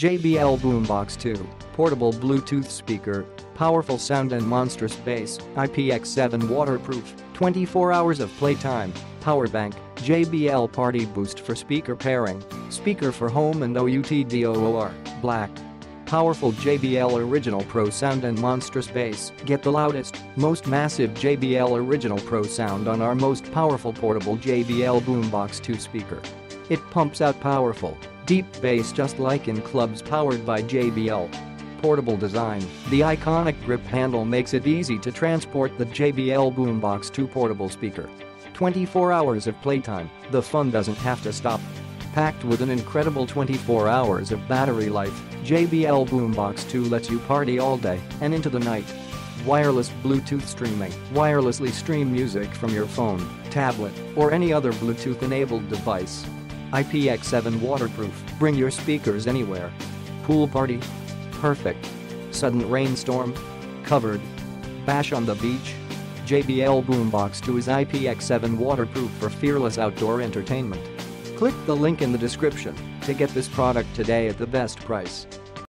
JBL Boombox 2, portable Bluetooth speaker, powerful sound and monstrous bass, IPX7 waterproof, 24 hours of playtime, power bank, JBL Party Boost for speaker pairing, speaker for home and OUTDOOR, black. Powerful JBL Original Pro sound and monstrous bass. Get the loudest, most massive JBL Original Pro sound on our most powerful portable JBL Boombox 2 speaker. It pumps out powerful, deep bass just like in clubs, powered by JBL. Portable design. The iconic grip handle makes it easy to transport the JBL Boombox 2 portable speaker. 24 hours of playtime, the fun doesn't have to stop. Packed with an incredible 24 hours of battery life, JBL Boombox 2 lets you party all day and into the night. Wireless Bluetooth streaming. Wirelessly stream music from your phone, tablet, or any other Bluetooth-enabled device. IPX7 waterproof. Bring your speakers anywhere. Pool party? Perfect. Sudden rainstorm? Covered. Bash on the beach? JBL Boombox 2 is IPX7 waterproof for fearless outdoor entertainment. Click the link in the description to get this product today at the best price.